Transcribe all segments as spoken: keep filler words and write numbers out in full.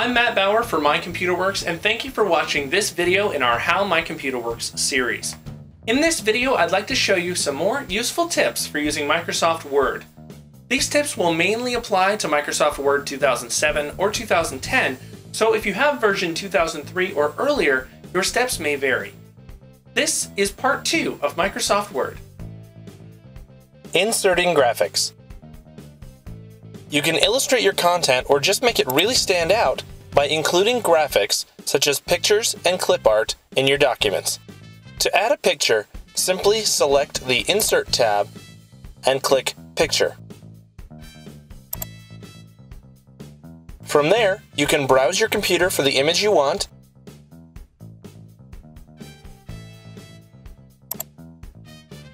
I'm Matt Bauer for My Computer Works, and thank you for watching this video in our How My Computer Works series. In this video, I'd like to show you some more useful tips for using Microsoft Word. These tips will mainly apply to Microsoft Word two thousand seven or two thousand ten, so if you have version two thousand three or earlier, your steps may vary. This is part two of Microsoft Word. Inserting graphics. You can illustrate your content or just make it really stand out by including graphics such as pictures and clip art in your documents. To add a picture, simply select the Insert tab and click Picture. From there, you can browse your computer for the image you want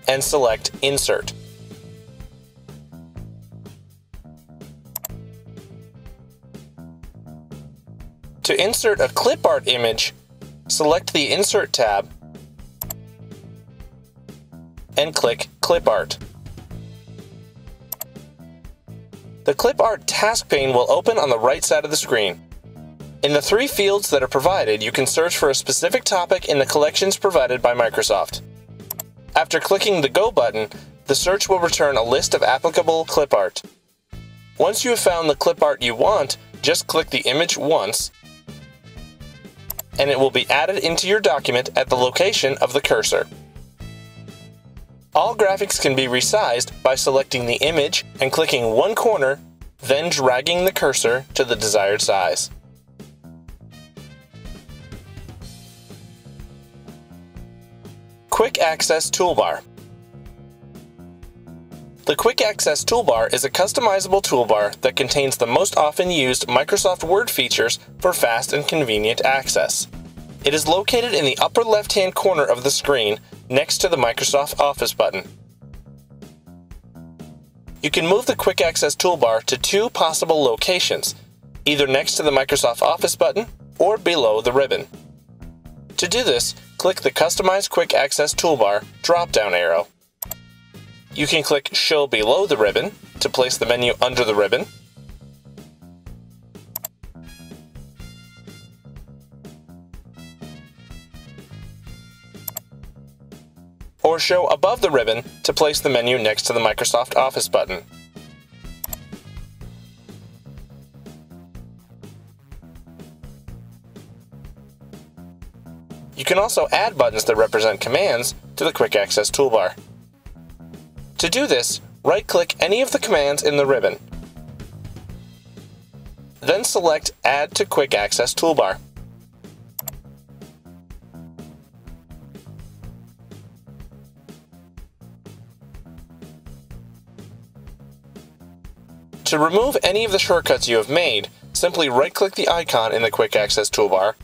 and select Insert. To insert a clip art image, select the Insert tab and click Clip Art. The Clip Art task pane will open on the right side of the screen. In the three fields that are provided, you can search for a specific topic in the collections provided by Microsoft. After clicking the Go button, the search will return a list of applicable clip art. Once you have found the clip art you want, just click the image once, and it will be added into your document at the location of the cursor. All graphics can be resized by selecting the image and clicking one corner, then dragging the cursor to the desired size. Quick Access Toolbar. The Quick Access Toolbar is a customizable toolbar that contains the most often used Microsoft Word features for fast and convenient access. It is located in the upper left-hand corner of the screen next to the Microsoft Office button. You can move the Quick Access Toolbar to two possible locations, either next to the Microsoft Office button or below the ribbon. To do this, click the Customize Quick Access Toolbar drop-down arrow. You can click Show Below the Ribbon to place the menu under the ribbon, or Show Above the Ribbon to place the menu next to the Microsoft Office button. You can also add buttons that represent commands to the Quick Access Toolbar. To do this, right-click any of the commands in the ribbon, then select Add to Quick Access Toolbar. To remove any of the shortcuts you have made, simply right-click the icon in the Quick Access Toolbar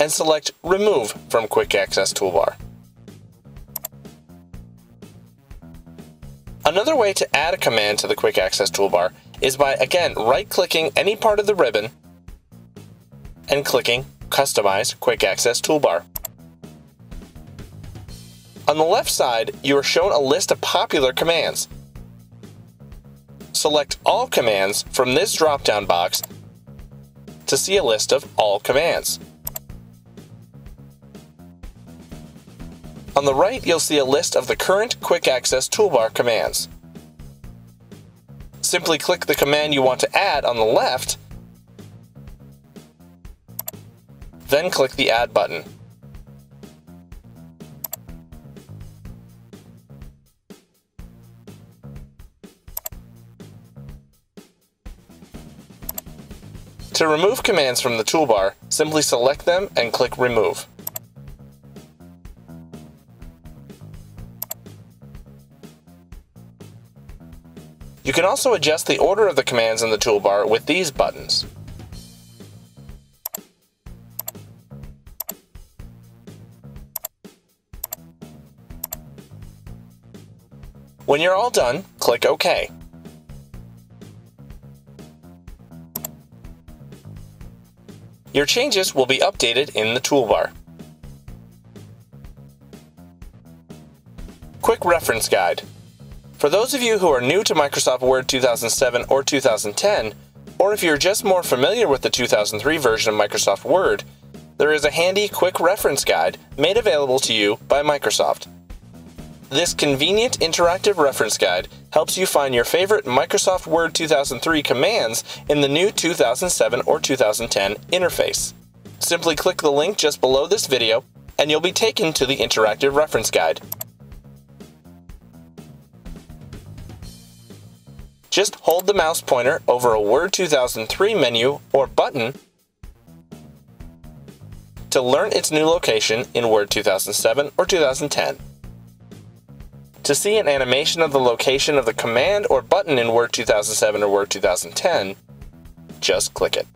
and select Remove from Quick Access Toolbar. Another way to add a command to the Quick Access Toolbar is by, again, right-clicking any part of the ribbon and clicking Customize Quick Access Toolbar. On the left side, you are shown a list of popular commands. Select All Commands from this drop-down box to see a list of all commands. On the right, you'll see a list of the current Quick Access Toolbar commands. Simply click the command you want to add on the left, then click the Add button. To remove commands from the toolbar, simply select them and click Remove. You can also adjust the order of the commands in the toolbar with these buttons. When you're all done, click OK. Your changes will be updated in the toolbar. Quick Reference Guide. For those of you who are new to Microsoft Word two thousand seven or two thousand ten, Or if you're just more familiar with the two thousand three version of Microsoft Word, there is a handy quick reference guide made available to you by Microsoft. This convenient interactive reference guide helps you find your favorite Microsoft Word two thousand three commands in the new two thousand seven or two thousand ten interface. Simply click the link just below this video and you'll be taken to the interactive reference guide. Just hold the mouse pointer over a Word two thousand three menu or button to learn its new location in Word two thousand seven or two thousand ten. To see an animation of the location of the command or button in Word two thousand seven or Word two thousand ten, just click it.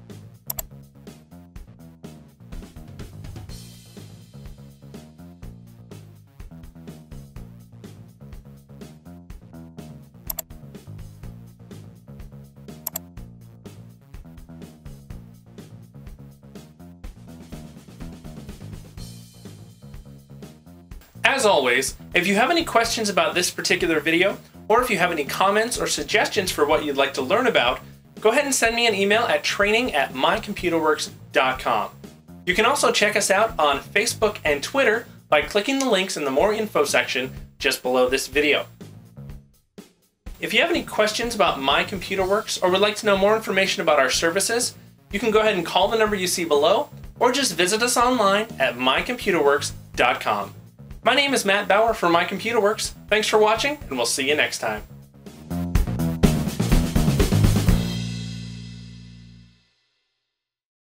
As always, if you have any questions about this particular video, or if you have any comments or suggestions for what you'd like to learn about, go ahead and send me an email at training at my computer works dot com. You can also check us out on Facebook and Twitter by clicking the links in the More Info section just below this video. If you have any questions about My Computer Works or would like to know more information about our services, you can go ahead and call the number you see below, or just visit us online at my computer works dot com. My name is Matt Bauer for My Computer Works. Thanks for watching, and we'll see you next time.